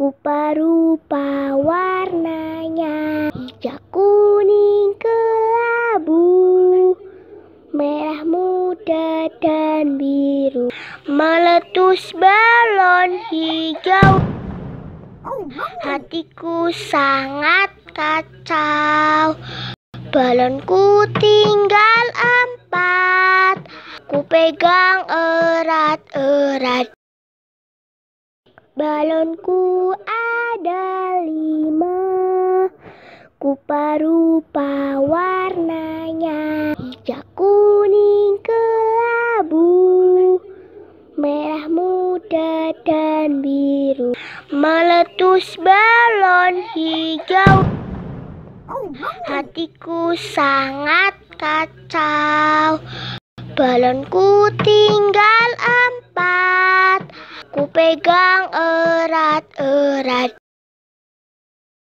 rupa-rupa warnanya, hijau, kuning, kelabu, merah muda dan biru. Meletus balon hijau, hatiku sangat kacau. Balonku tinggal 4, ku pegang erat-erat. Balonku ada 5, rupa-rupa warnanya, hijau, kuning, kelabu, merah muda dan biru. Meletus balon hijau, hatiku sangat kacau. Balonku tinggal 4, ku pegang erat-erat.